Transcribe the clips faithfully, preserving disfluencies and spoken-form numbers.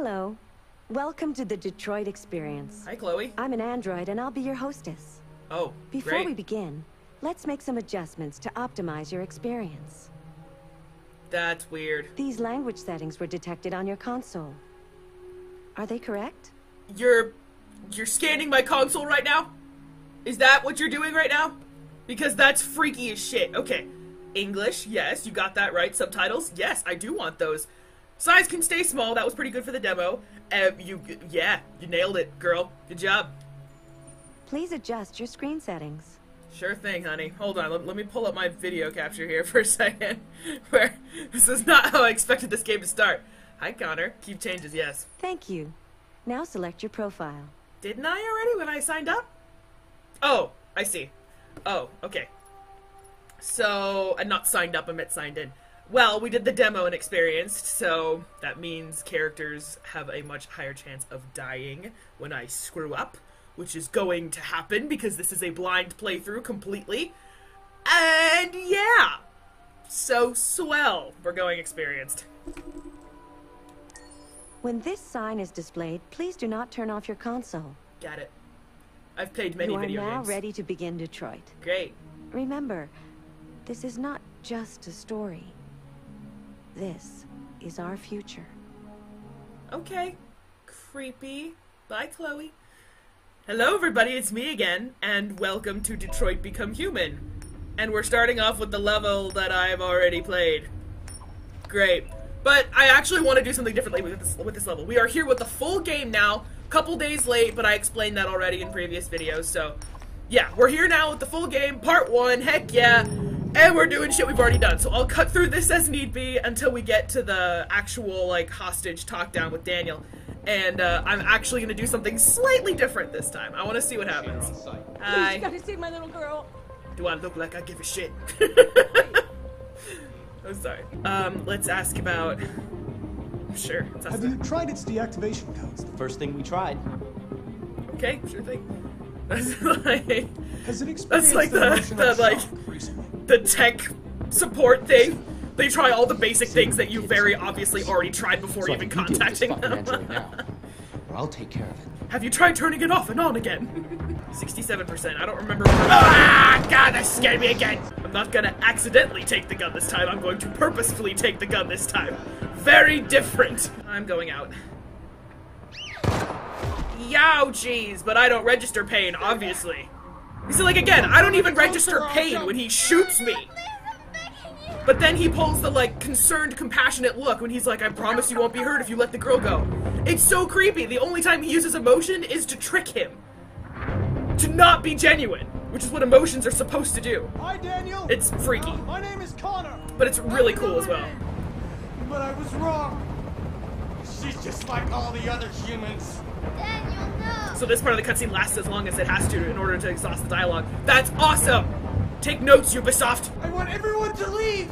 Hello. Welcome to the Detroit Experience. Hi, Chloe. I'm an android, and I'll be your hostess. Oh, Before great. we begin, let's make some adjustments to optimize your experience. That's weird. These language settings were detected on your console. Are they correct? You're... you're scanning my console right now? Is that what you're doing right now? Because that's freaky as shit. Okay. English, yes, you got that right. Subtitles, yes, I do want those. Size can stay small. That was pretty good for the demo. Uh, you, yeah, you nailed it, girl. Good job. Please adjust your screen settings. Sure thing, honey. Hold on. Let, let me pull up my video capture here for a second. Where this is not how I expected this game to start. Hi, Connor. Keep changes, yes. Thank you. Now select your profile. Didn't I already when I signed up? Oh, I see. Oh, okay. So, I'm not signed up, I meant signed in. Well, we did the demo and experienced, so that means characters have a much higher chance of dying when I screw up, which is going to happen because this is a blind playthrough completely. And yeah, so swell. We're going experienced. When this sign is displayed, please do not turn off your console. Got it. I've played many video games. You are now ready to begin Detroit. Great. Remember, this is not just a story. This is our future. Okay. Creepy. Bye, Chloe. Hello, everybody. It's me again, and welcome to Detroit Become Human. And we're starting off with the level that I've already played. Great. But I actually want to do something differently with this, with this level. We are here with the full game now, a couple days late, but I explained that already in previous videos, so... yeah, we're here now with the full game, part one, heck yeah! And we're doing shit we've already done, so I'll cut through this as need be until we get to the actual, like, hostage talk down with Daniel. And, uh, I'm actually gonna do something slightly different this time. I want to see what happens. Hi. You gotta save my little girl. Do I look like I give a shit? I'm sorry. Um, let's ask about... Sure. Let's ask Have about... you tried its deactivation codes? The first thing we tried. Okay, sure thing. That's like, Has it that's like the, the, the like recently? the tech support thing. They try all the basic things that you very obviously already tried before so even contacting them. Now, or I'll take care of it. Have you tried turning it off and on again? sixty-seven percent. I don't remember. Ah, God, that scared me again. I'm not gonna accidentally take the gun this time. I'm going to purposefully take the gun this time. Very different. I'm going out. Yow, jeez, but I don't register pain, obviously. You see, like, again, I don't even register pain when he shoots me. But then he pulls the, like, concerned, compassionate look when he's like, I promise you won't be hurt if you let the girl go. It's so creepy. The only time he uses emotion is to trick him. To not be genuine, which is what emotions are supposed to do. Hi, Daniel. It's freaky. My name is Connor. But it's really cool as well. But I was wrong. She's just like all the other humans. Daniel, no. So this part of the cutscene lasts as long as it has to in order to exhaust the dialogue. That's awesome! Take notes, Ubisoft! I want everyone to leave!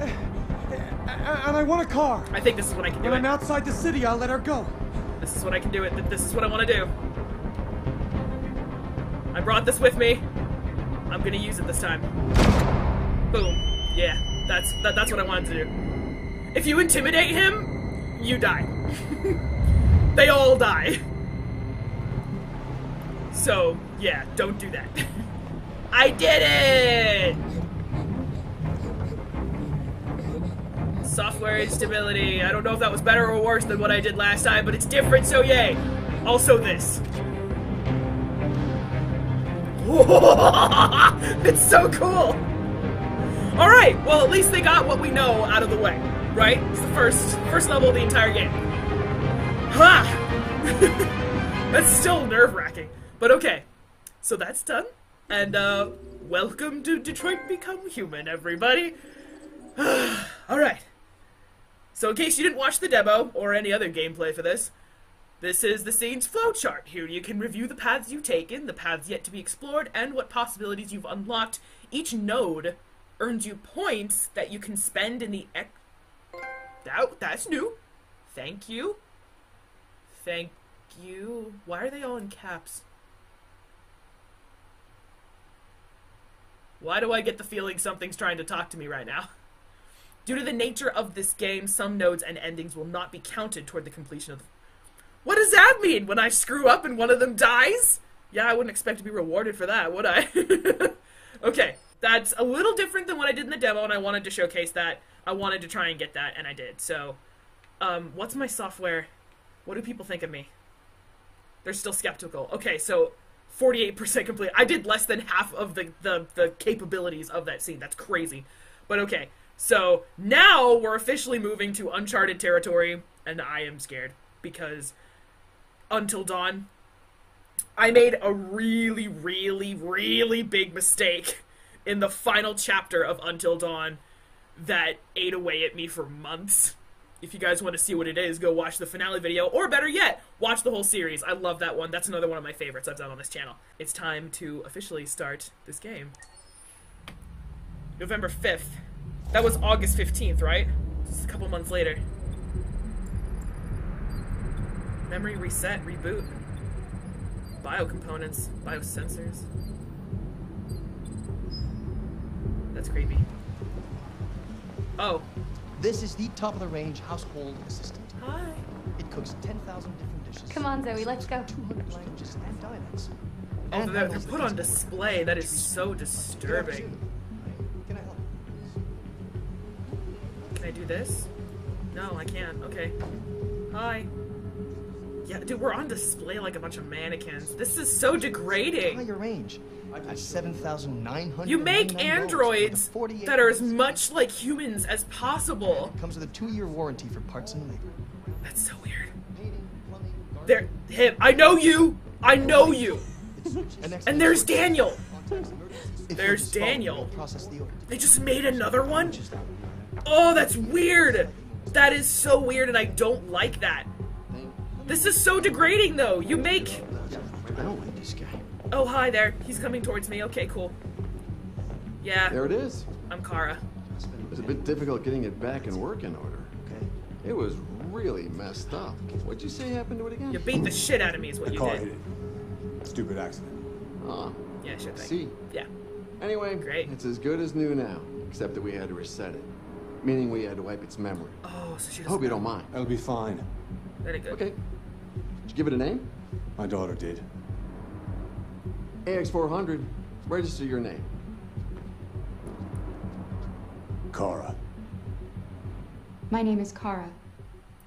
And I want a car. I think this is what I can do. When I'm outside the city, I'll let her go. This is what I can do it. This is what I want to do. I brought this with me. I'm gonna use it this time. Boom. Yeah, that's, that, that's what I wanted to do. If you intimidate him, you die. They all die. So, yeah, don't do that. I did it! Software instability. I don't know if that was better or worse than what I did last time, but it's different, so yay. Also this. It's so cool! Alright, well at least they got what we know out of the way, right? It's the first, first level of the entire game. Ha! Huh. That's still nerve-wracking. But okay, so that's done. And, uh, welcome to Detroit Become Human, everybody. Alright. So in case you didn't watch the demo, or any other gameplay for this, this is the scene's flowchart. Here you can review the paths you've taken, the paths yet to be explored, and what possibilities you've unlocked. Each node earns you points that you can spend in the ex- That, that's new. Thank you. Thank you. Why are they all in caps? Why do I get the feeling something's trying to talk to me right now? Due to the nature of this game, some nodes and endings will not be counted toward the completion of the... What does that mean? When I screw up and one of them dies? Yeah, I wouldn't expect to be rewarded for that, would I? Okay, that's a little different than what I did in the demo, and I wanted to showcase that. I wanted to try and get that, and I did. So, um, what's my software? What do people think of me? They're still skeptical. Okay, so forty-eight percent complete. I did less than half of the, the, the capabilities of that scene. That's crazy. But okay. So now we're officially moving to uncharted territory, and I am scared because Until Dawn, I made a really, really, really big mistake in the final chapter of Until Dawn that ate away at me for months. If you guys want to see what it is, go watch the finale video, or better yet, watch the whole series. I love that one. That's another one of my favorites I've done on this channel. It's time to officially start this game. November fifth. That was August fifteenth, right? Just a couple months later. Memory reset, reboot. Biocomponents, biosensors. That's creepy. Oh. This is the top of the range household assistant. Hi. It cooks ten thousand different dishes. Come on, Zoe, let's go. two hundred languages and dialects. Oh, they're, they're put on display. That is so disturbing. Can I do this? No, I can't. Okay. Hi. Yeah, dude, we're on display like a bunch of mannequins. This is so degrading. Higher range. At seven thousand nine hundred. You make androids that are as much like humans as possible. It comes with a two-year warranty for parts and labor. That's so weird. There, him. I know you. I know you. And there's Daniel. There's Daniel. They just made another one? Oh, that's weird! That is so weird, and I don't like that. This is so degrading, though. You make... I don't like this guy. Oh, hi there. He's coming towards me. Okay, cool. Yeah. There it is. I'm Kara. It was a bit difficult getting it back in working order. Okay. It was really messed up. What'd you say happened to it again? You beat the shit out of me is what the you car did. Hit it. Stupid accident. Huh. Yeah, shit thing. See? Yeah. Anyway, great. It's as good as new now, except that we had to reset it. Meaning we had to wipe its memory. Oh, so she doesn't. Hope you don't mind. That'll be fine. Very good. Okay. Did you give it a name? My daughter did. A X four hundred, register your name. Kara. My name is Kara.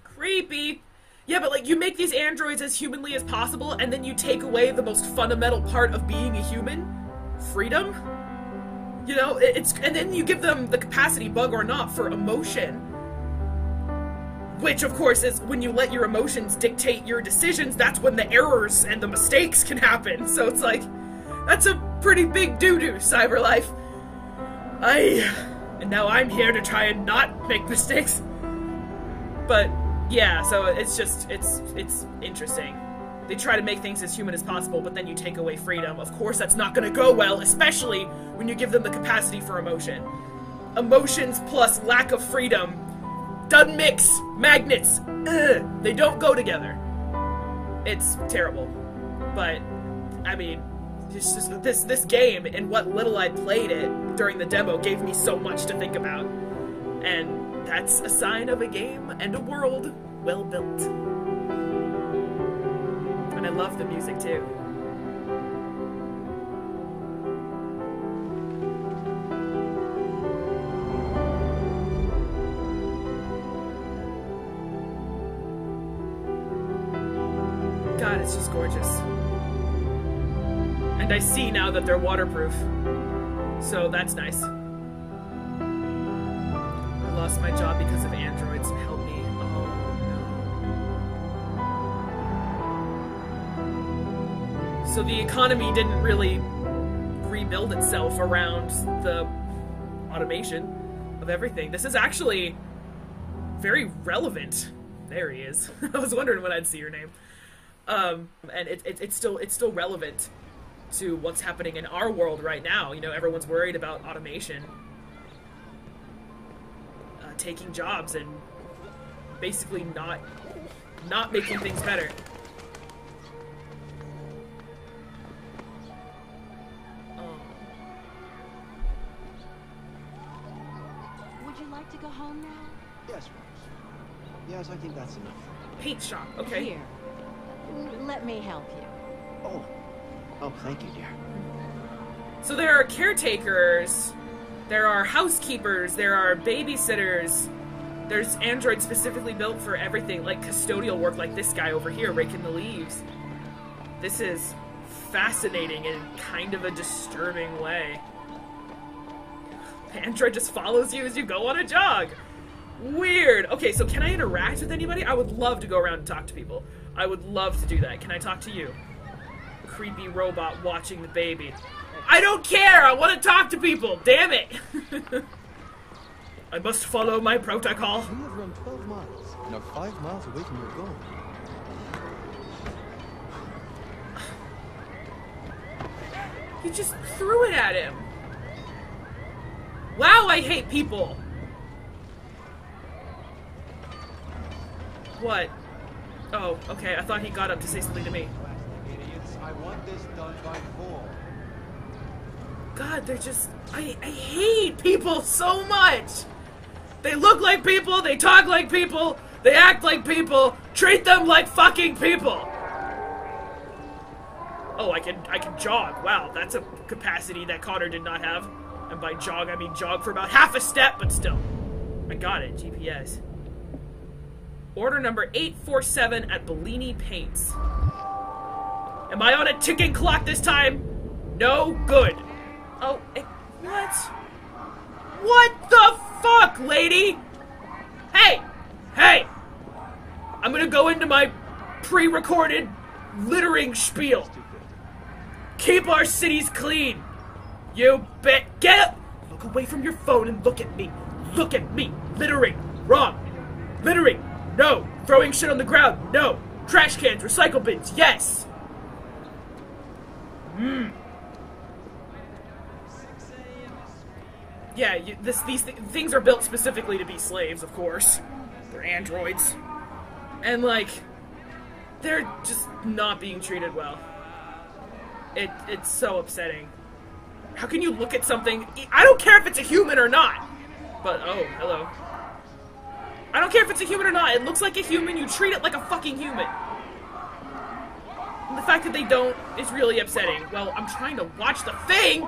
Creepy. Yeah, but like you make these androids as humanly as possible, and then you take away the most fundamental part of being a human? Freedom? You know, it's, and then you give them the capacity, bug or not, for emotion. Which, of course, is when you let your emotions dictate your decisions, that's when the errors and the mistakes can happen. So it's like, that's a pretty big doo-doo, Cyberlife. I, and now I'm here to try and not make mistakes. But, yeah, so it's just, it's, it's interesting. They try to make things as human as possible, but then you take away freedom. Of course, that's not going to go well, especially when you give them the capacity for emotion. Emotions plus lack of freedom doesn't mix. Magnets. Ugh. They don't go together. It's terrible. But, I mean, it's just this, this game and what little I played it during the demo gave me so much to think about. And that's a sign of a game and a world well built. And I love the music too. God, it's just gorgeous. And I see now that they're waterproof. So that's nice. I lost my job because of androids. Help me. So the economy didn't really rebuild itself around the automation of everything. This is actually very relevant. There he is. I was wondering when I'd see your name. Um, and it, it, it's still it's still relevant to what's happening in our world right now. You know, everyone's worried about automation uh, taking jobs and basically not not making things better. Home Yes, Rose. Yes, I think that's enough. Paint shop, okay. Here. Let me help you. Oh. Oh, thank you, dear. So there are caretakers, there are housekeepers, there are babysitters, there's androids specifically built for everything, like custodial work, like this guy over here raking the leaves. This is fascinating in kind of a disturbing way. The android just follows you as you go on a jog. Weird. Okay, so can I interact with anybody? I would love to go around and talk to people. I would love to do that. Can I talk to you? Creepy robot watching the baby. I don't care! I want to talk to people! Damn it! I must follow my protocol. We have run twelve miles and are five miles away from your goal. You just threw it at him. Wow, I hate people! What? Oh, okay, I thought he got up to say something to me. I want this done by four. God, they're just... I, I hate people so much! They look like people, they talk like people, they act like people, treat them like fucking people! Oh, I can, I can jog. Wow, that's a capacity that Connor did not have. And by jog, I mean jog for about half a step, but still. I got it, G P S. Order number eight four seven at Bellini Paints. Am I on a ticking clock this time? No good. Oh, it, what? What the fuck, lady? Hey! Hey! I'm gonna go into my pre-recorded littering spiel. Keep our cities clean. You bet. Get up! Look away from your phone and look at me. Look at me. Littering. Wrong. Littering. No. Throwing shit on the ground. No. Trash cans. Recycle bins. Yes. Mmm. Yeah, you, this, these th things are built specifically to be slaves, of course. They're androids. And, like, they're just not being treated well. It, it's so upsetting. How can you look at something? I don't care if it's a human or not! But, oh, hello. I don't care if it's a human or not. It looks like a human. You treat it like a fucking human. And the fact that they don't is really upsetting. Well, I'm trying to watch the thing!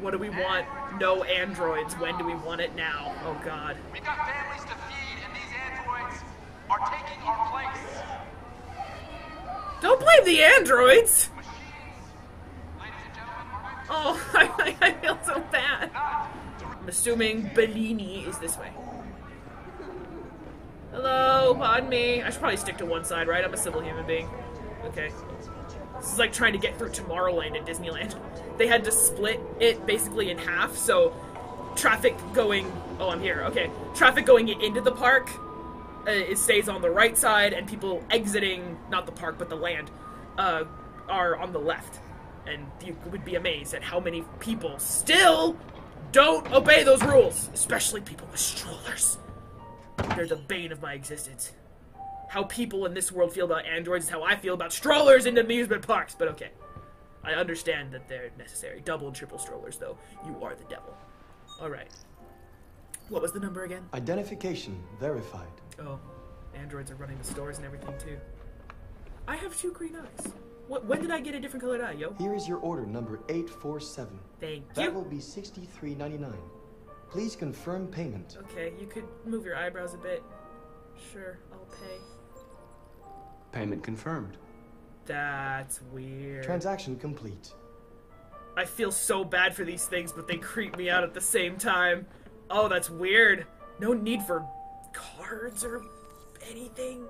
What do we want? No androids. When do we want it now? Oh God. We've got families to feed, and these androids are taking our place. Don't blame the androids. Oh, I, I feel so bad. I'm assuming Bellini is this way. Hello, pardon me. I should probably stick to one side, right? I'm a civil human being. Okay. This is like trying to get through Tomorrowland at Disneyland. They had to split it basically in half, so traffic going... Oh, I'm here. Okay. Traffic going into the park, uh, it stays on the right side, and people exiting, not the park, but the land, uh, are on the left. And you would be amazed at how many people still don't obey those rules, especially people with strollers. They're the bane of my existence. How people in this world feel about androids is how I feel about strollers in amusement parks, but okay. I understand that they're necessary. Double and triple strollers, though. You are the devil. Alright. What was the number again? Identification verified. Oh. Androids are running the stores and everything, too. I have two green eyes. What, when did I get a different colored eye, yo? Here is your order, number eight four seven. Thank you. That will be sixty-three ninety-nine. Please confirm payment. Okay, you could move your eyebrows a bit. Sure, I'll pay. Payment confirmed. That's weird. Transaction complete. I feel so bad for these things, but they creep me out at the same time. Oh, that's weird. No need for cards or anything.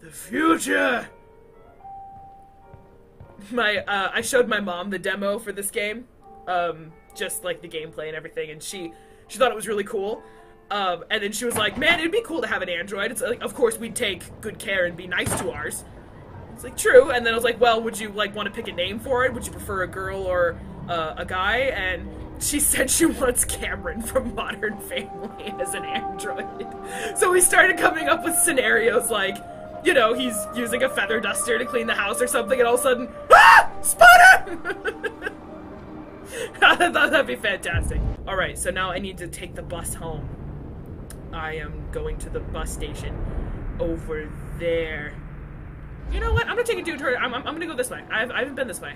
The future! My, uh, I showed my mom the demo for this game. Um, just like the gameplay and everything, and she, she thought it was really cool. Um, and then she was like, man, it'd be cool to have an android. It's like, of course, we'd take good care and be nice to ours. It's like, true. And then I was like, well, would you, like, want to pick a name for it? Would you prefer a girl or uh, a guy? And she said she wants Cameron from Modern Family as an android. So we started coming up with scenarios like, you know, he's using a feather duster to clean the house or something, and all of a sudden, ah! Spider! I thought that'd be fantastic. Alright, so now I need to take the bus home. I am going to the bus station over there. You know what? I'm gonna take a detour. I'm, I'm, I'm gonna go this way. I've, I haven't been this way.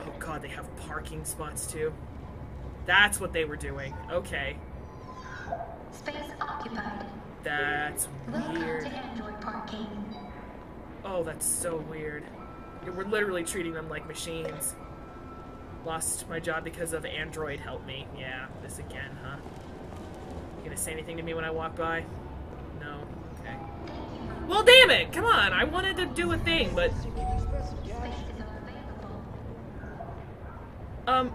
Oh god, they have parking spots too. That's what they were doing. Okay. Space occupied. That's weird. Welcome to Android parking. Oh, that's so weird. We're literally treating them like machines. Lost my job because of Android. Help me. Yeah, this again, huh? You gonna say anything to me when I walk by? No. Okay. Well, damn it! Come on! I wanted to do a thing, but... Um...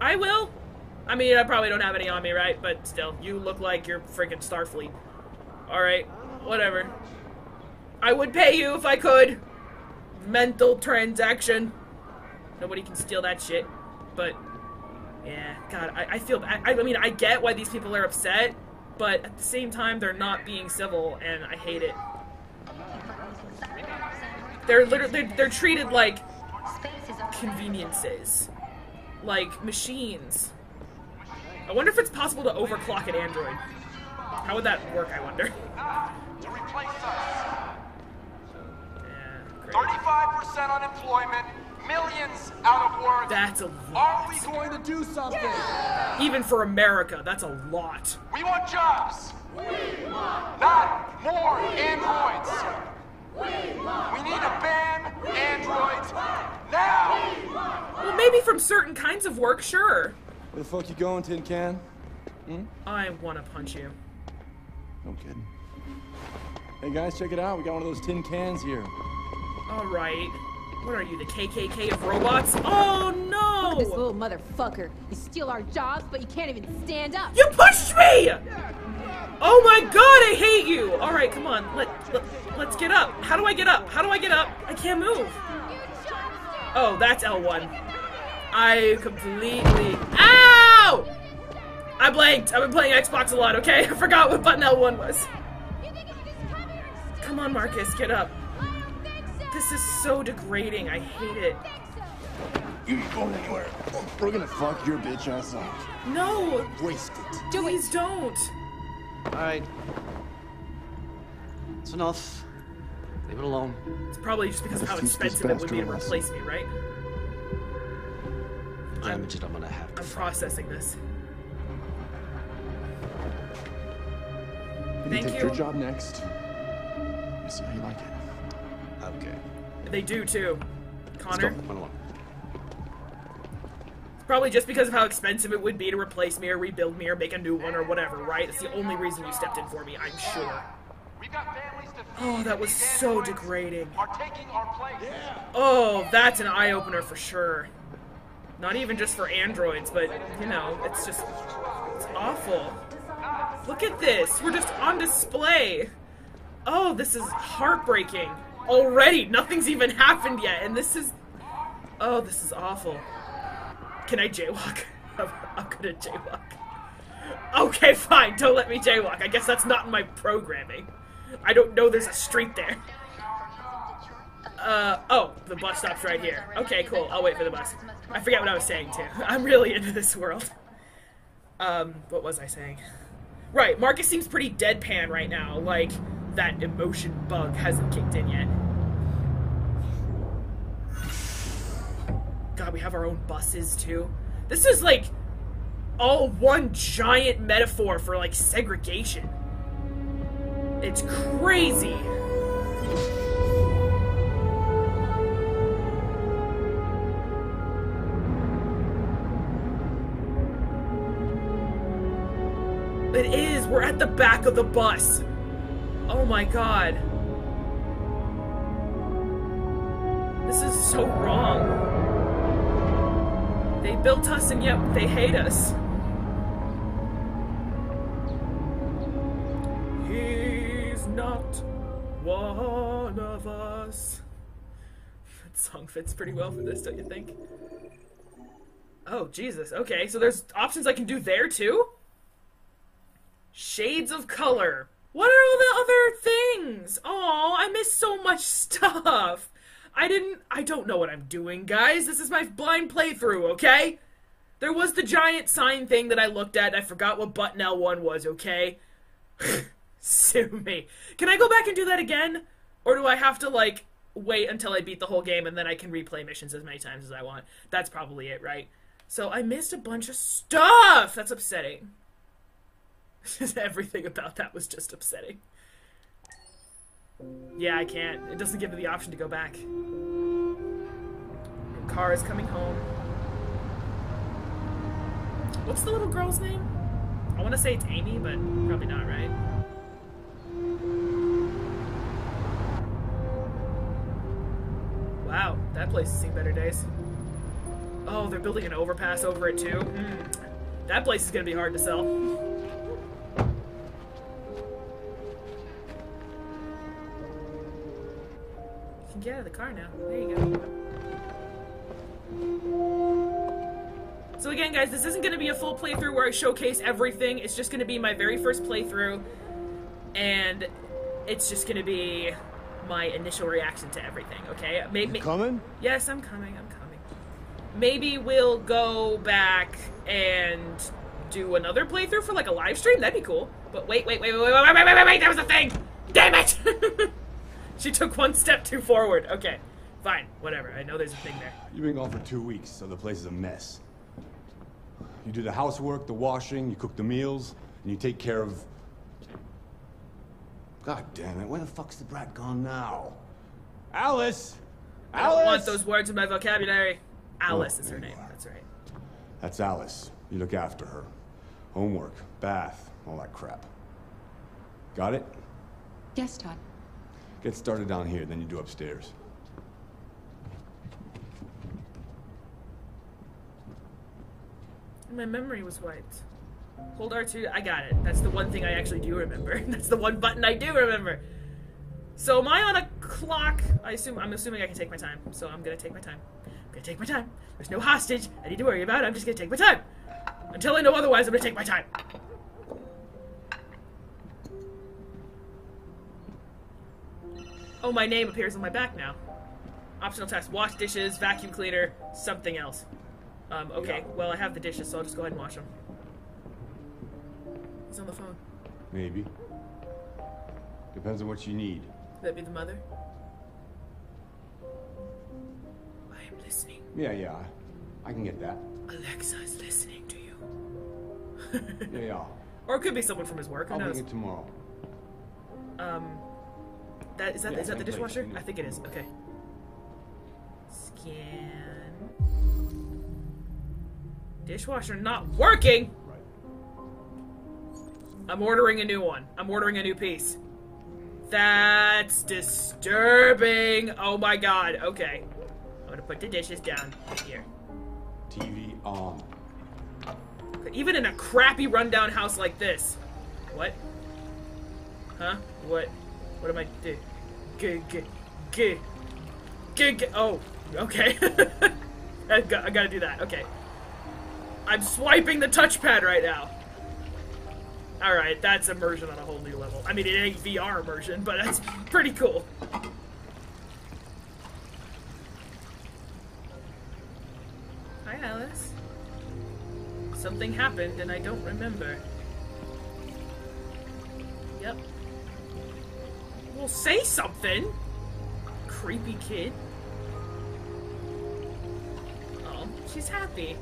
I will! I mean, I probably don't have any on me, right? But still, you look like you're freaking Starfleet. Alright, whatever. I would pay you if I could! Mental transaction. Nobody can steal that shit, but yeah, god, I, I feel bad. I, I mean, I get why these people are upset, but at the same time, they're not being civil, and I hate it. They're literally, they're, they're treated like conveniences, like machines. I wonder if it's possible to overclock an android. How would that work, I wonder? thirty-five percent unemployment. Millions out of work. That's a lot. Are we going to do something? Yeah! Even for America, that's a lot. We want jobs. We want not work. More we androids. Want we, want we need work. A ban we androids now. We well, maybe from certain kinds of work, sure. Where the fuck you going, Tin Can? Hmm? I want to punch you. No kidding. Hey guys, check it out. We got one of those tin cans here. All right. What are you, the K K K of robots? Oh no! Look at this little motherfucker. You steal our jobs, but you can't even stand up. You pushed me! Oh my god, I hate you! Alright, come on, let, let, let's get up. How do I get up? How do I get up? I can't move. Oh, that's L one. I completely... Ow! I blanked. I've been playing Xbox a lot, okay? I forgot what button L one was. Come on, Markus, get up. This is so degrading. I hate it. You ain't going anywhere. We're gonna fuck your bitch ass up. No! Waste it. Please don't. Alright. It's enough. Leave it alone. It's probably just because of how expensive it would be to replace me, right? Damage it, I'm gonna have to. I'm processing this. You can take your job next. I see how you like it. Okay. They do too, Connor. It's probably just because of how expensive it would be to replace me or rebuild me or make a new one or whatever, right? It's the only reason you stepped in for me, I'm sure. Oh, that was so degrading. Oh, that's an eye-opener for sure. Not even just for androids, but, you know, it's just... It's awful. Look at this! We're just on display! Oh, this is heartbreaking. Already, nothing's even happened yet, and this is... Oh, this is awful. Can I jaywalk? I'm gonna jaywalk. Okay, fine, don't let me jaywalk. I guess that's not in my programming. I don't know there's a street there. Uh, oh, the bus stop's right here. Okay, cool, I'll wait for the bus. I forget what I was saying, too. I'm really into this world. Um, what was I saying? Right, Markus seems pretty deadpan right now, like... That emotion bug hasn't kicked in yet. God, we have our own buses too. This is like all one giant metaphor for like segregation. It's crazy. It is. We're at the back of the bus. Oh my god. This is so wrong. They built us and yet they hate us. He's not one of us. That song fits pretty well for this, don't you think? Oh, Jesus. Okay, so there's options I can do there too? Shades of color. What are all the other things? Oh, I missed so much stuff. I didn't... I don't know what I'm doing, guys. This is my blind playthrough, okay? There was the giant sign thing that I looked at. I forgot what button L one was, okay? Sue me. Can I go back and do that again? Or do I have to, like, wait until I beat the whole game and then I can replay missions as many times as I want? That's probably it, right? So I missed a bunch of stuff! That's upsetting. Everything about that was just upsetting. Yeah, I can't. It doesn't give me the option to go back. Car is coming home. What's the little girl's name? I want to say it's Amy, but probably not, right? Wow, that place has seen better days. Oh, they're building an overpass over it, too. Mm. That place is going to be hard to sell. You can get out of the car now. There you go. So again, guys, this isn't going to be a full playthrough where I showcase everything. It's just going to be my very first playthrough. And it's just going to be my initial reaction to everything, okay? Maybe, you coming? Yes, I'm coming. I'm coming. Maybe we'll go back and do another playthrough for, like, a live stream. That'd be cool. But wait, wait, wait, wait, wait, wait, wait, wait, wait, wait. That was a thing. Damn it. She took one step too forward. Okay, fine, whatever. I know there's a thing there. You've been gone for two weeks, so the place is a mess. You do the housework, the washing, you cook the meals, and you take care of... God damn it, where the fuck's the brat gone now? Alice! Alice! I don't want those words in my vocabulary. Alice oh, is her name, that's right. That's Alice. You look after her. Homework, bath, all that crap. Got it? Yes, Todd. Get started down here, then you do upstairs. My memory was wiped. Hold R two. I got it. That's the one thing I actually do remember. That's the one button I do remember. So am I on a clock? I assume, I'm assuming I can take my time. So I'm gonna take my time. I'm gonna take my time. There's no hostage I need to worry about. I'm just gonna take my time. Until I know otherwise, I'm gonna take my time. Oh, my name appears on my back now. Optional task. Wash dishes, vacuum cleaner, something else. Um, okay, yeah. Well, I have the dishes, so I'll just go ahead and wash them. He's on the phone. Maybe. Depends on what you need. Could that be the mother? I am listening. Yeah, yeah. I can get that. Alexa's listening to you. Yeah, yeah. Or it could be someone from his work. Who I'll knows? Bring it tomorrow. Um... That, is that, yeah, is that the dishwasher? I think it is. Okay. Scan. Dishwasher not working! I'm ordering a new one. I'm ordering a new piece. That's disturbing. Oh my god. Okay. I'm gonna put the dishes down here. T V on. Even in a crappy rundown house like this. What? Huh? What? What am I doing? G g g g g. Oh, okay. I, got, I gotta do that. Okay. I'm swiping the touchpad right now. All right, that's immersion on a whole new level. I mean, it ain't V R immersion, but that's pretty cool. Hi, Alice. Something happened, and I don't remember. Yep. Well, say something! Creepy kid. Oh, she's happy.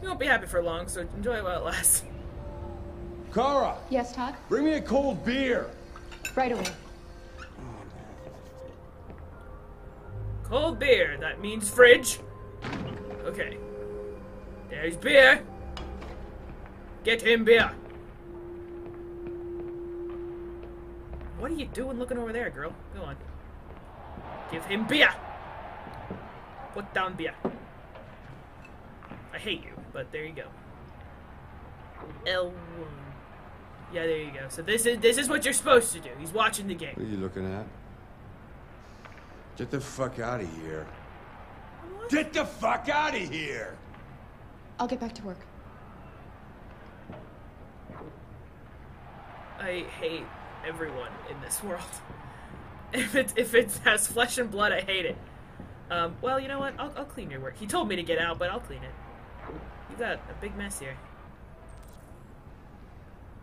You won't be happy for long, so enjoy it while it lasts. Kara! Yes, Todd? Bring me a cold beer! Right away. Cold beer, that means fridge. Okay. There's beer! Get him beer! What are you doing looking over there, girl? Go on. Give him beer! Put down beer. I hate you, but there you go. L one. Yeah, there you go. So this is this is what you're supposed to do. He's watching the game. What are you looking at? Get the fuck out of here. What? Get the fuck out of here! I'll get back to work. I hate everyone in this world. If it, if it has flesh and blood, I hate it. Um, well, you know what? I'll, I'll clean your work. He told me to get out, but I'll clean it. You got a big mess here.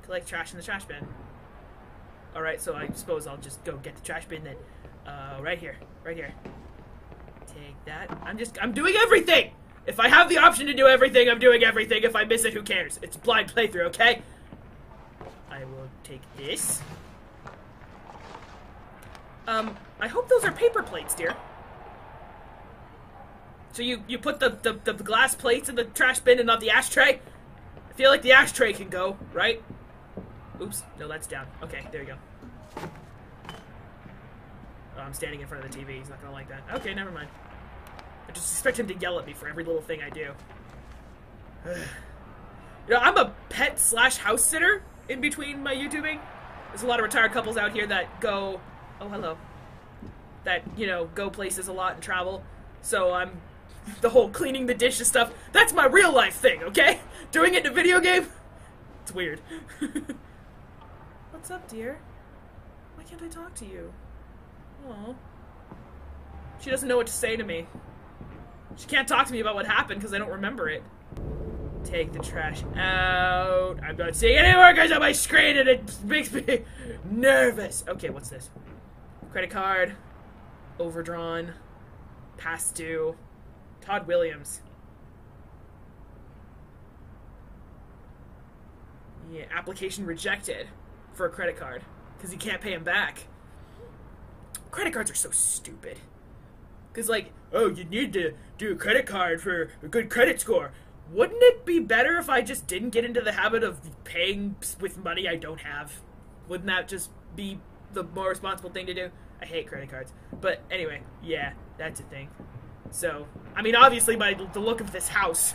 Collect trash in the trash bin. Alright, so I suppose I'll just go get the trash bin then. Uh, right here. Right here. Take that. I'm just- I'm doing everything! If I have the option to do everything, I'm doing everything. If I miss it, who cares? It's blind playthrough, okay? I will take this. Um, I hope those are paper plates, dear. So you, you put the, the, the glass plates in the trash bin and not the ashtray? I feel like the ashtray can go, right? Oops. No, that's down. Okay, there you go. Oh, I'm standing in front of the T V. He's not gonna like that. Okay, never mind. I just expect him to yell at me for every little thing I do. You know, I'm a pet slash house sitter in between my YouTubing. There's a lot of retired couples out here that go... Oh, hello. That, you know, go places a lot and travel. So I'm... The whole cleaning the dish and stuff, that's my real life thing, okay? Doing it in a video game? It's weird. What's up, dear? Why can't I talk to you? Aw. She doesn't know what to say to me. She can't talk to me about what happened because I don't remember it. Take the trash out. I'm not seeing any workers on my screen and it makes me nervous. Okay, what's this? Credit card. Overdrawn. Past due. Todd Williams. Yeah, application rejected for a credit card because he can't pay him back. Credit cards are so stupid. Because, like, oh, you need to do a credit card for a good credit score. Wouldn't it be better if I just didn't get into the habit of paying with money I don't have? Wouldn't that just be the more responsible thing to do? I hate credit cards. But anyway, yeah, that's a thing. So, I mean, obviously, by the look of this house,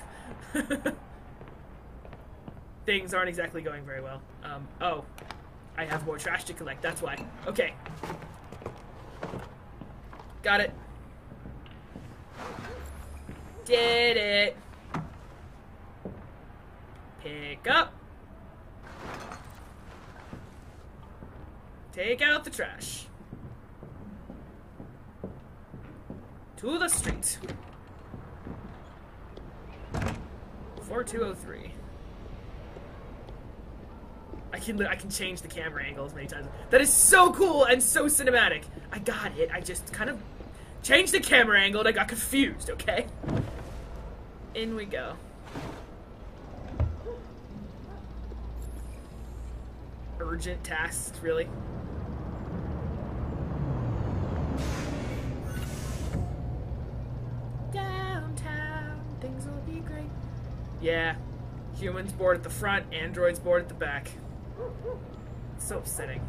things aren't exactly going very well. Um, oh, I have more trash to collect, that's why. Okay. Got it. Did it. Pick up. Take out the trash. To the street. four two oh three. I can I can change the camera angle as many times. That is so cool and so cinematic. I got it. I just kind of changed the camera angle and I got confused, okay? In we go. Urgent tasks, really. Yeah, humans board at the front, androids board at the back. So upsetting.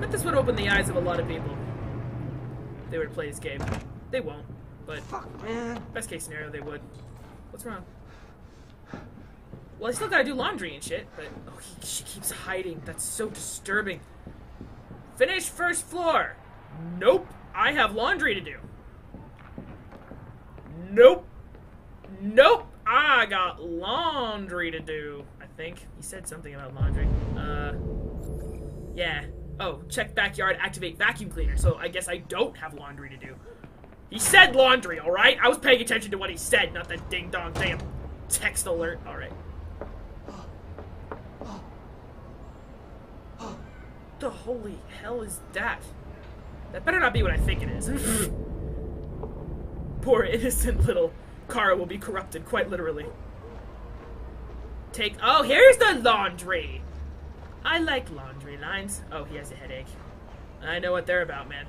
But this would open the eyes of a lot of people. If they were to play this game. They won't, but fuck, man. Best case scenario, they would. What's wrong? Well, I still gotta do laundry and shit, but... Oh, he, she keeps hiding. That's so disturbing. Finish first floor! Nope, I have laundry to do. Nope. Nope. I got laundry to do, I think. He said something about laundry. Uh, yeah. Oh, check backyard, activate vacuum cleaner. So I guess I don't have laundry to do. He said laundry, alright? I was paying attention to what he said, not that ding-dong damn text alert. Alright. What the holy hell is that? That better not be what I think it is. Poor innocent little Kara will be corrupted, quite literally. Take- Oh, here's the laundry! I like laundry lines. Oh, he has a headache. I know what they're about, man.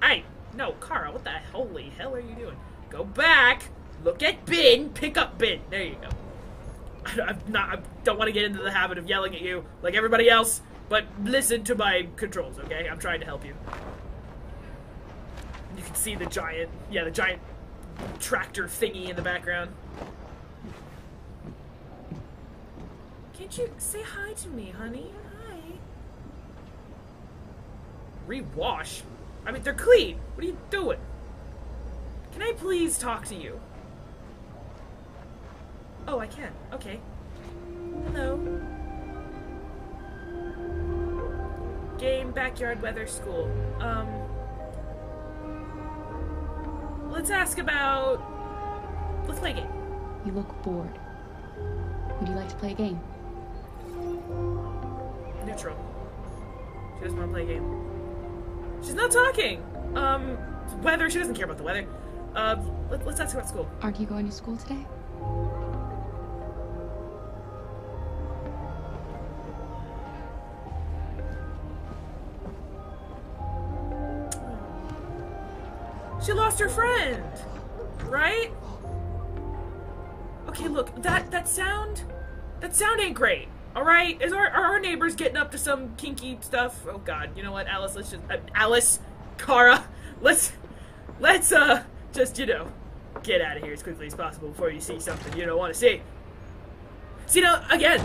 Hey! No, Kara, what the holy hell are you doing? Go back! Look at bin! Pick up bin! There you go. I, I'm not- I don't want to get into the habit of yelling at you, like everybody else, but listen to my controls, okay? I'm trying to help you. You can see the giant- yeah, the giant- tractor thingy in the background. Can't you say hi to me, honey? Hi. Rewash? I mean, they're clean. What are you doing? Can I please talk to you? Oh, I can. Okay. Hello. Game, backyard, weather, school. Um... Let's ask about... Let's play a game. You look bored. Would you like to play a game? Neutral. She doesn't want to play a game. She's not talking! Um, weather. She doesn't care about the weather. Uh, let, let's ask about school. Aren't you going to school today? She lost her friend, right? Okay, look, that, that sound, that sound ain't great, all right? Is our, are our neighbors getting up to some kinky stuff? Oh God, you know what, Alice, let's just, uh, Alice, Kara, let's, let's, uh, just, you know, get out of here as quickly as possible before you see something you don't want to see. See, now, again,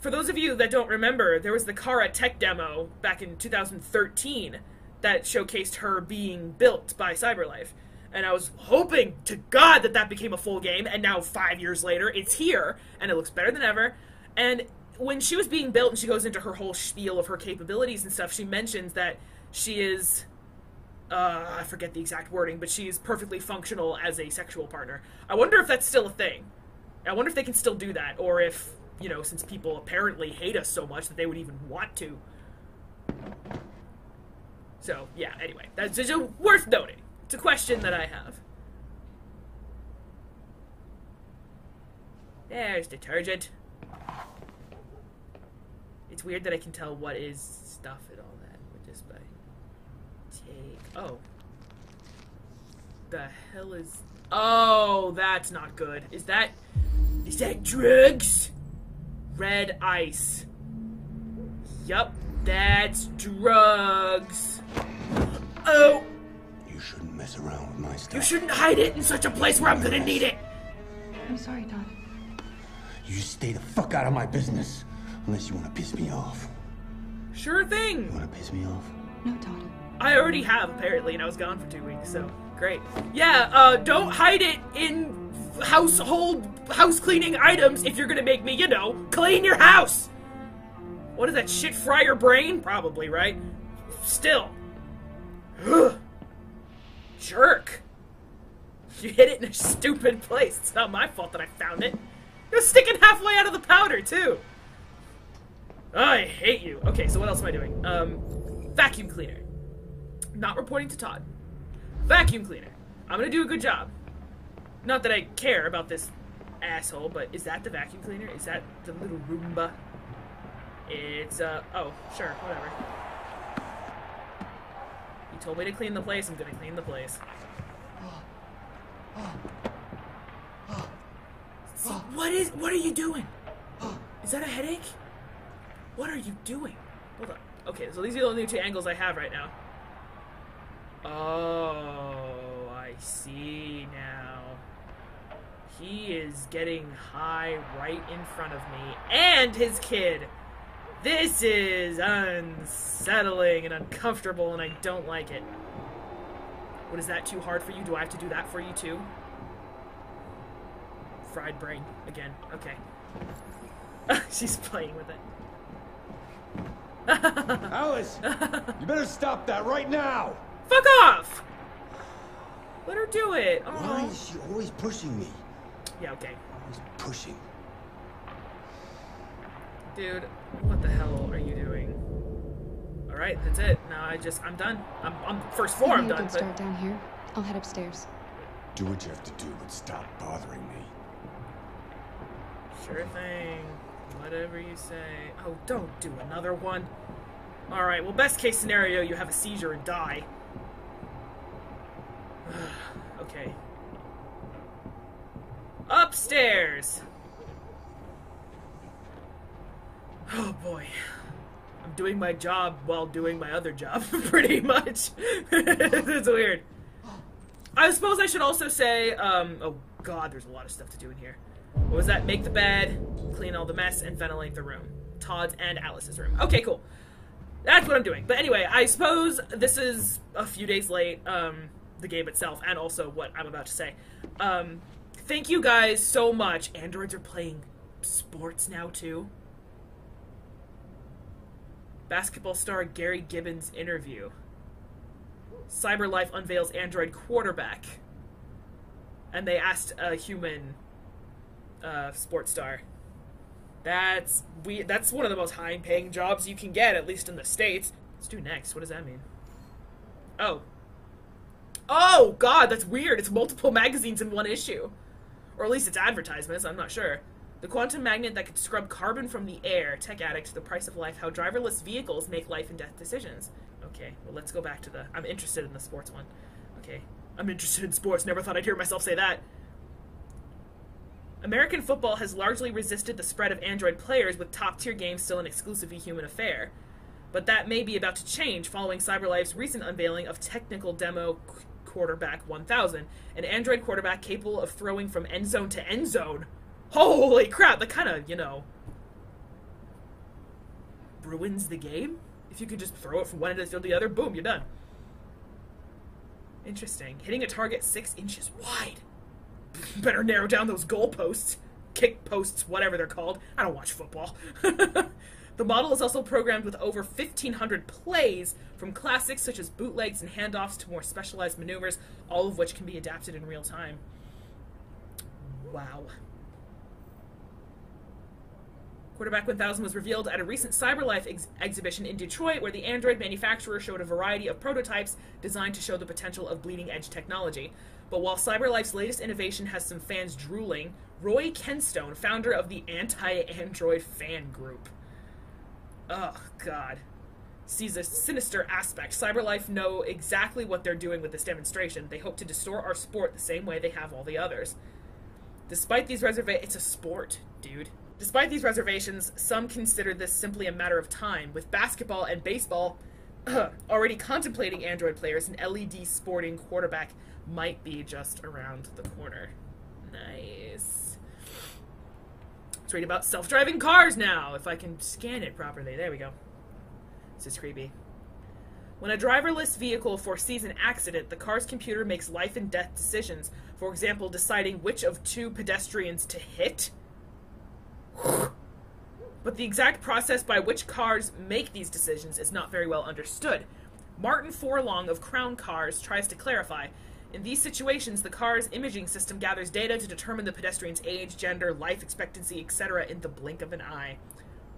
for those of you that don't remember, there was the Kara tech demo back in two thousand thirteen. That showcased her being built by Cyberlife. And I was hoping to God that that became a full game, and now five years later, it's here, and it looks better than ever. And when she was being built and she goes into her whole spiel of her capabilities and stuff, she mentions that she is, uh, I forget the exact wording, but she is perfectly functional as a sexual partner. I wonder if that's still a thing. I wonder if they can still do that, or if, you know, since people apparently hate us so much that they would even want to. So, yeah, anyway, that's just worth noting. It's a question that I have. There's detergent. It's weird that I can tell what is stuff and all that with just by take. Oh. The hell is. Oh, that's not good. Is that. Is that drugs? Red ice. Yup. That's drugs. Oh! You shouldn't mess around with my stuff. You shouldn't hide it in such a place where I'm gonna need it. I'm sorry, Todd. You stay the fuck out of my business, unless you want to piss me off. Sure thing. You want to piss me off? No, Todd. I already have apparently, and I was gone for two weeks, so great. Yeah. Uh, don't hide it in household house cleaning items if you're gonna make me, you know, clean your house. What does that shit fry your brain? Probably, right? Still. Ugh. Jerk. You hid it in a stupid place. It's not my fault that I found it. You're sticking halfway out of the powder, too. I hate you. Okay, so what else am I doing? Um, vacuum cleaner. Not reporting to Todd. Vacuum cleaner. I'm gonna do a good job. Not that I care about this asshole, but is that the vacuum cleaner? Is that the little Roomba? It's, uh, oh, sure, whatever. You told me to clean the place, I'm gonna clean the place. So what is, what are you doing? Is that a headache? What are you doing? Hold on. Okay, so these are the only two angles I have right now. Oh, I see now. He is getting high right in front of me, and his kid! This is unsettling and uncomfortable, and I don't like it. What, is that too hard for you? Do I have to do that for you, too? Fried brain. Again. Okay. She's playing with it. Alice! You better stop that right now! Fuck off! Let her do it. Oh. Why is she always pushing me? Yeah, okay. Always pushing. Dude, what the hell are you doing? All right, that's it. Now I just, I'm done. I'm, I'm first floor. I'm done. Can start down here. I'll head upstairs. Do what you have to do, but stop bothering me. Sure thing. Whatever you say. Oh, don't do another one. All right. Well, best case scenario, you have a seizure and die. Okay. Upstairs. Oh boy, I'm doing my job while doing my other job, pretty much. It's weird. I suppose I should also say, um, oh god, there's a lot of stuff to do in here. What was that? Make the bed, clean all the mess, and ventilate the room. Todd's and Alice's room. Okay, cool. That's what I'm doing. But anyway, I suppose this is a few days late, um, the game itself, and also what I'm about to say. Um, Thank you guys so much. Androids are playing sports now, too. Basketball star Gary Gibbons interview. Cyberlife unveils Android quarterback. And they asked a human uh, sports star. That's we. That's one of the most high-paying jobs you can get, at least in the States. Let's do next. What does that mean? Oh. Oh, God, that's weird. It's multiple magazines in one issue. Or at least it's advertisements. I'm not sure. The quantum magnet that could scrub carbon from the air. Tech addict, the price of life, how driverless vehicles make life and death decisions. Okay, well, let's go back to the... I'm interested in the sports one. Okay. I'm interested in sports. Never thought I'd hear myself say that. American football has largely resisted the spread of Android players, with top-tier games still an exclusively human affair. But that may be about to change following CyberLife's recent unveiling of technical demo Quarterback one thousand, an Android quarterback capable of throwing from end zone to end zone. Holy crap! That kind of, you know, ruins the game. If you could just throw it from one end of the field to the other, boom, you're done. Interesting. Hitting a target six inches wide. Better narrow down those goalposts, kick posts, whatever they're called. I don't watch football. The model is also programmed with over fifteen hundred plays, from classics such as bootlegs and handoffs to more specialized maneuvers, all of which can be adapted in real time. Wow. Quarterback one thousand was revealed at a recent CyberLife ex exhibition in Detroit, where the Android manufacturer showed a variety of prototypes designed to show the potential of bleeding-edge technology. But while CyberLife's latest innovation has some fans drooling, Roy Kenstone, founder of the Anti-Android Fan Group, oh, God, sees a sinister aspect. CyberLife know exactly what they're doing with this demonstration. They hope to distort our sport the same way they have all the others. Despite these reservations... It's a sport, dude. Despite these reservations, some consider this simply a matter of time, with basketball and baseball already contemplating Android players, and L E D sporting quarterback might be just around the corner. Nice. Let's read about self-driving cars now, if I can scan it properly. There we go. This is creepy. When a driverless vehicle foresees an accident, the car's computer makes life and death decisions, for example, deciding which of two pedestrians to hit. But the exact process by which cars make these decisions is not very well understood. Martin Forlong of Crown Cars tries to clarify. In these situations, the car's imaging system gathers data to determine the pedestrian's age, gender, life expectancy, et cetera in the blink of an eye.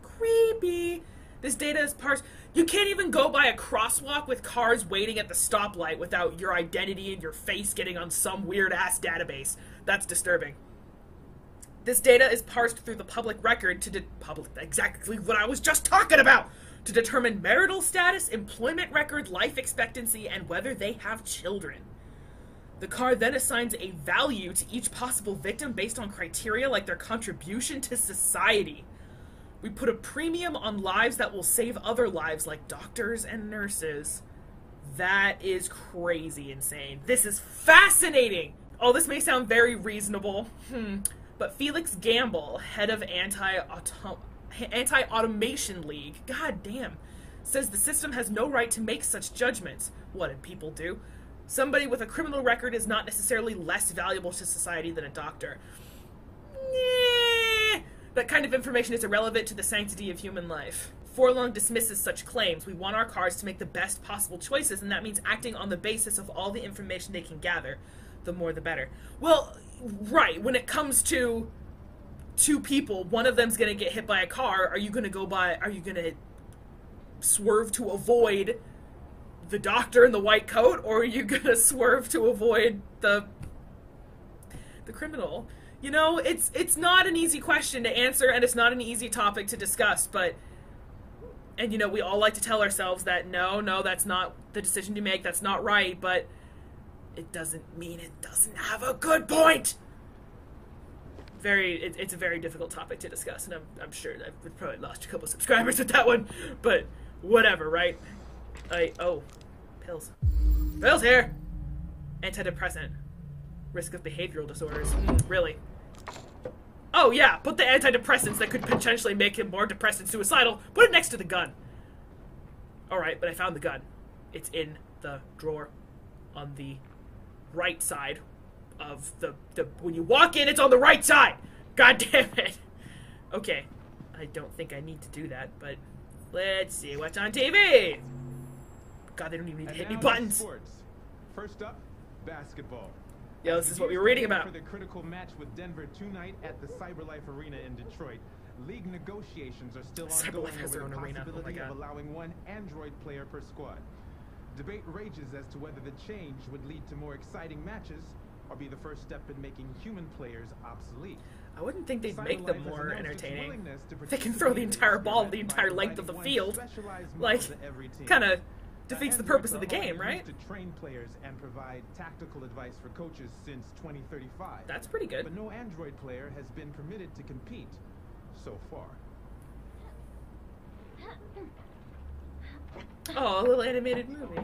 Creepy. This data is parsed. You can't even go by a crosswalk with cars waiting at the stoplight without your identity and your face getting on some weird-ass database. That's disturbing. This data is parsed through the public record to de- public, exactly what I was just talking about, to determine marital status, employment record, life expectancy, and whether they have children. The car then assigns a value to each possible victim based on criteria like their contribution to society. We put a premium on lives that will save other lives, like doctors and nurses. That is crazy insane. This is fascinating! All this may sound very reasonable. Hmm. But Felix Gamble, head of Anti-Auto- Anti-Automation League, god damn, says the system has no right to make such judgments. What did people do? Somebody with a criminal record is not necessarily less valuable to society than a doctor. Nyeh. That kind of information is irrelevant to the sanctity of human life. Forlong dismisses such claims. We want our cars to make the best possible choices, and that means acting on the basis of all the information they can gather. The more the better. Well, right, when it comes to two people, one of them's gonna get hit by a car, are you gonna go by, are you gonna swerve to avoid the doctor in the white coat, or are you gonna swerve to avoid the the criminal? You know, it's it's not an easy question to answer, and it's not an easy topic to discuss, but, and you know, we all like to tell ourselves that no, no, that's not the decision you make, that's not right, but it doesn't mean it doesn't have a good point. Very, it, it's a very difficult topic to discuss, and I'm, I'm sure that I've probably lost a couple subscribers with that one, but whatever, right? I, oh, pills. Pills here! Antidepressant. Risk of behavioral disorders. Mm, really? Oh yeah, put the antidepressants that could potentially make him more depressed and suicidal, put it next to the gun. Alright, but I found the gun. It's in the drawer on the right side of the, the when you walk in, it's on the right side. God damn it. Okay, I don't think I need to do that, but let's see what's on T V. God, they don't even need to hit me buttons. Sports. First up, basketball. Yeah, this is what we were reading about. For the critical match with Denver tonight at the Cyberlife Arena in Detroit, league negotiations are still ongoing over the possibility of allowing one Android player per squad. Debate rages as to whether the change would lead to more exciting matches or be the first step in making human players obsolete. I wouldn't think they'd make them more entertaining. They can throw the entire ball the entire length of the field. Like, kind of defeats the purpose of the game, right? To train players and provide tactical advice for coaches since twenty thirty-five. That's pretty good. But no Android player has been permitted to compete so far. Oh, a little animated movie.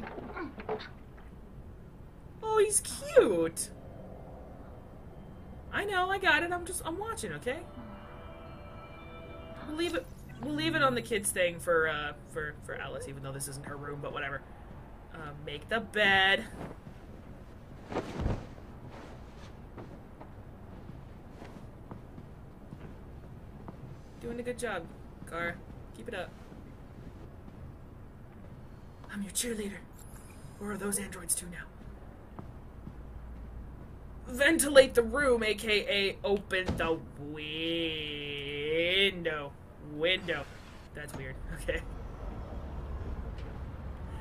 Oh, he's cute. I know, I got it. I'm just, I'm watching, okay? We'll leave it, we'll leave it on the kids thing for, uh, for, for Alice, even though this isn't her room, but whatever. Uh, make the bed. Doing a good job, Kara. Keep it up. I'm your cheerleader. Or are those androids too now? Ventilate the room, aka open the window. Window. That's weird. Okay.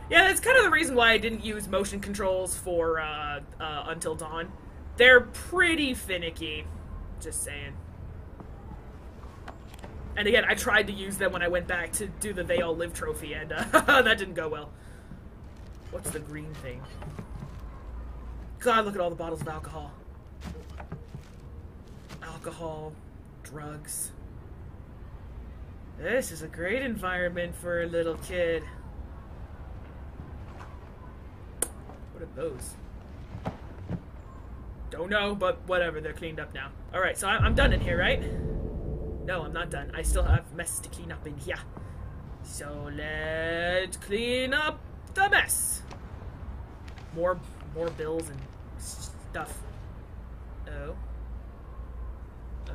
Yeah, that's kind of the reason why I didn't use motion controls for uh, uh, Until Dawn. They're pretty finicky. Just saying. And again, I tried to use them when I went back to do the They All Live trophy, and uh, that didn't go well. What's the green thing? God, look at all the bottles of alcohol. Alcohol, drugs. This is a great environment for a little kid. What are those? Don't know, but whatever, they're cleaned up now. Alright, so I'm done in here, right? No, I'm not done. I still have mess to clean up in here. So let's clean up the mess. More, more bills and stuff. Oh. Oh.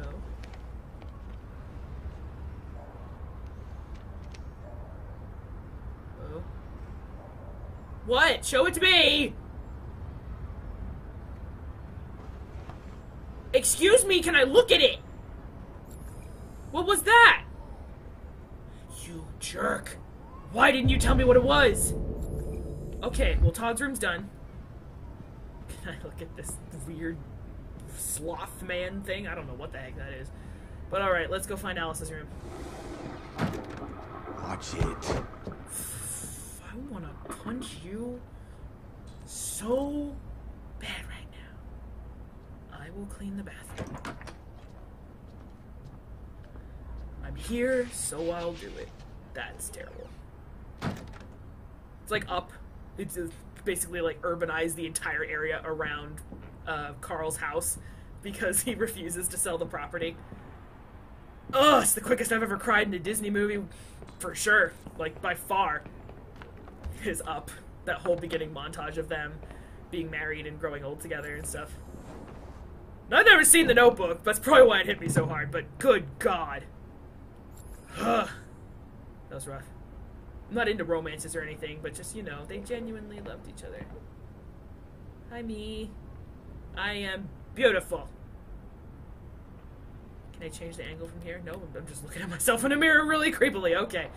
Oh. What? Show it to me! Excuse me, can I look at it? What was that? You jerk. Why didn't you tell me what it was? Okay, well, Todd's room's done. Can I look at this weird sloth man thing? I don't know what the heck that is. But alright, let's go find Alice's room. Watch it. I want to punch you so bad right now. I will clean the bathroom. I'm here, so I'll do it. That's terrible. It's like up. It's basically like urbanized the entire area around uh, Carl's house because he refuses to sell the property. Ugh, it's the quickest I've ever cried in a Disney movie, for sure. Like, by far, is Up. That whole beginning montage of them being married and growing old together and stuff. Now, I've never seen The Notebook. That's probably why it hit me so hard, but good God. Ugh. That was rough. I'm not into romances or anything, but just, you know, they genuinely loved each other. Hi, me. I am beautiful. Can I change the angle from here? No, I'm just looking at myself in a mirror really creepily. Okay.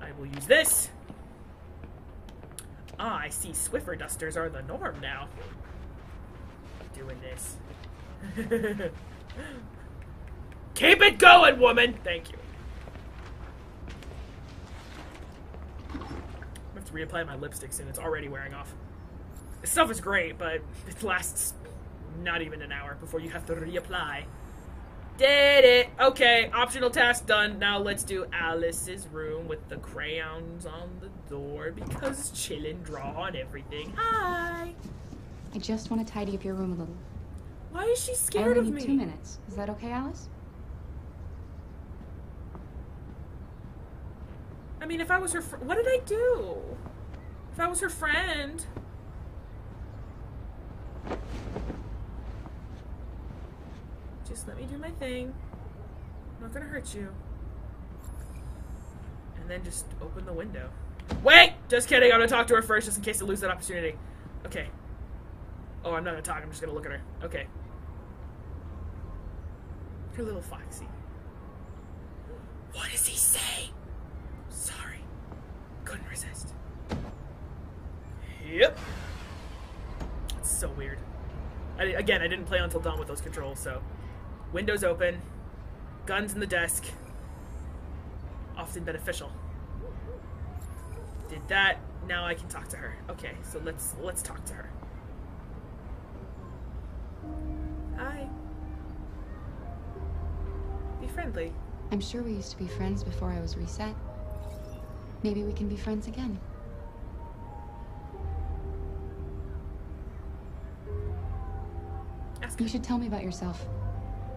I will use this. Ah, I see Swiffer dusters are the norm now. I'm doing this. Keep it going, woman! Thank you. To reapply my lipsticks and it's already wearing off. This stuff is great, but it lasts not even an hour before you have to reapply. Did it! Okay, optional task done. Now let's do Alice's room with the crayons on the door because chillin' draw on everything. Hi! I just want to tidy up your room a little. Why is she scared of me? I only need two minutes. Is that okay, Alice? I mean, if I was her fr- what did I do? If I was her friend. Just let me do my thing. I'm not gonna hurt you. And then just open the window. Wait! Just kidding, I'm gonna talk to her first just in case I lose that opportunity. Okay. Oh, I'm not gonna talk, I'm just gonna look at her. Okay. Her little foxy. What does he say? Sorry. Couldn't resist. Yep. It's so weird. I, again, I didn't play Until Dawn with those controls, so. Windows open. Guns in the desk. Often beneficial. Did that. Now I can talk to her. Okay, so let's let's talk to her. Hi. Be friendly. I'm sure we used to be friends before I was reset. Maybe we can be friends again. Ask. You should tell me about yourself.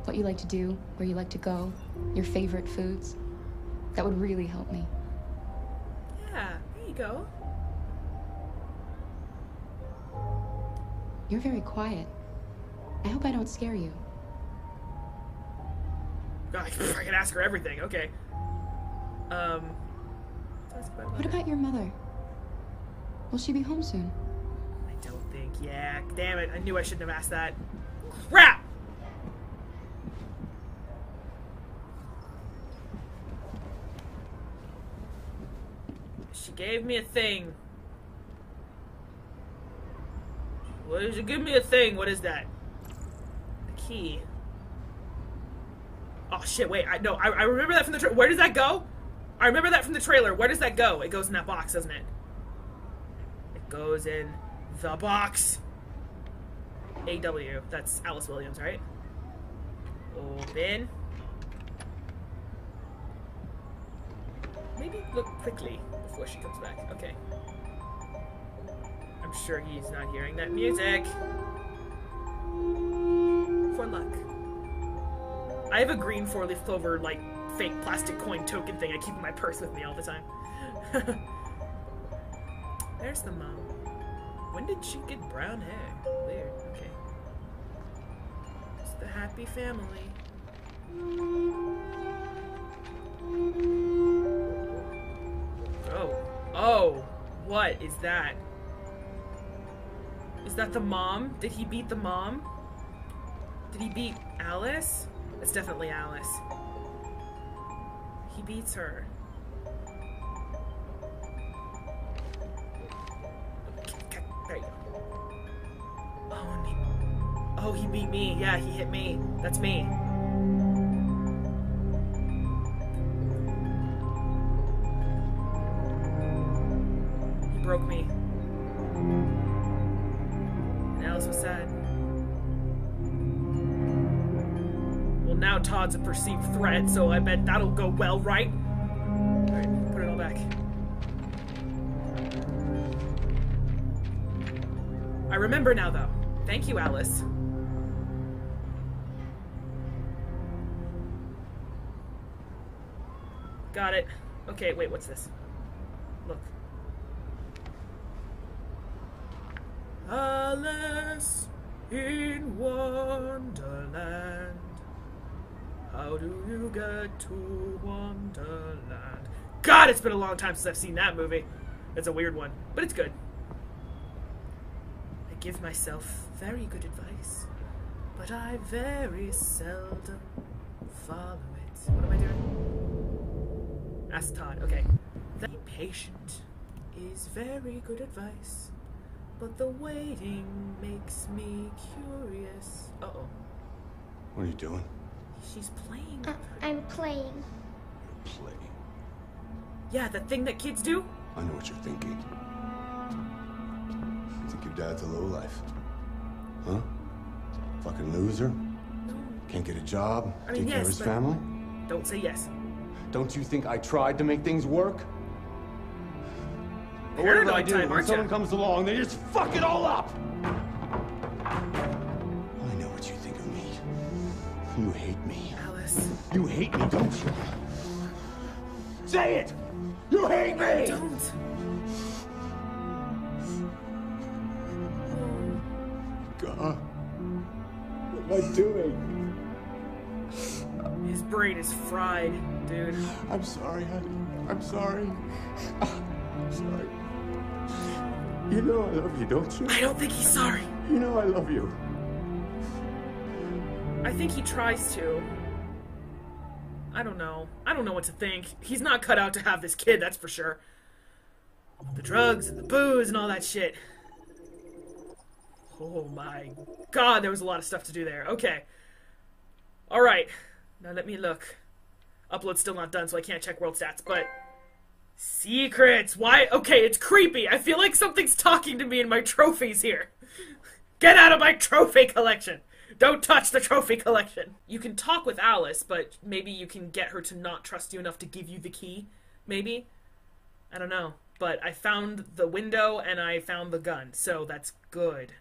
What you like to do, where you like to go, your favorite foods. That would really help me. Yeah, there you go. You're very quiet. I hope I don't scare you. God, I can ask her everything, okay. Um, what about your mother? Will she be home soon? I don't think, yeah. Damn it, I knew I shouldn't have asked that. Crap! She gave me a thing. What did you give me a thing? What is that? The key. Oh shit! Wait, I no, I, I remember that from the trailer. Where does that go? I remember that from the trailer. Where does that go? It goes in that box, doesn't it? It goes in the box. A W. That's Alice Williams, right? Open. Maybe look quickly before she comes back. Okay. I'm sure he's not hearing that music. For luck. I have a green four-leaf clover, like, fake plastic coin token thing I keep in my purse with me all the time. There's the mom. When did she get brown hair? Weird. Okay. It's the happy family. Oh. Oh. What is that? Is that the mom? Did he beat the mom? Did he beat Alice? It's definitely Alice. He beats her. There you go. Oh, and he... oh, he beat me. Yeah, he hit me. That's me. Broke me. And Alice was sad. Well, now Todd's a perceived threat, so I bet that'll go well, right? Alright, put it all back. I remember now, though. Thank you, Alice. Got it. Okay, wait, what's this? Look. Alice in Wonderland. How do you get to Wonderland? God, it's been a long time since I've seen that movie. It's a weird one, but it's good. I give myself very good advice, but I very seldom follow it. What am I doing? Ask Todd. Okay. Be patient is very good advice. But the waiting makes me curious. Uh-oh. What are you doing? She's playing. Uh, I'm playing. You're playing? Yeah, the thing that kids do? I know what you're thinking. You think your dad's a lowlife? Huh? Fucking loser? No. Can't get a job? I mean, take yes, care of his family? Don't say yes. Don't you think I tried to make things work? But what do I do when someone comes along, they just fuck it all up? I know what you think of me. You hate me. Alice. You hate me, don't you? Say it! You hate me! I don't. God. What am I doing? His brain is fried, dude. I'm sorry, honey. I'm sorry. I'm sorry. You know I love you, don't you? I don't think he's sorry. You know I love you. I think he tries to. I don't know. I don't know what to think. He's not cut out to have this kid, that's for sure. The drugs, and the booze, and all that shit. Oh my god, there was a lot of stuff to do there. Okay. Alright. Now let me look. Upload's still not done, so I can't check world stats, but... Secrets! Why? Okay, it's creepy! I feel like something's talking to me in my trophies here. Get out of my trophy collection! Don't touch the trophy collection! You can talk with Alice, but maybe you can get her to not trust you enough to give you the key? Maybe? I don't know. But I found the window and I found the gun, so that's good.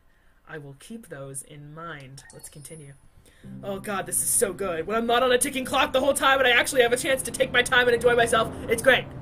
I will keep those in mind. Let's continue. Oh god, this is so good. When I'm not on a ticking clock the whole time and I actually have a chance to take my time and enjoy myself, it's great.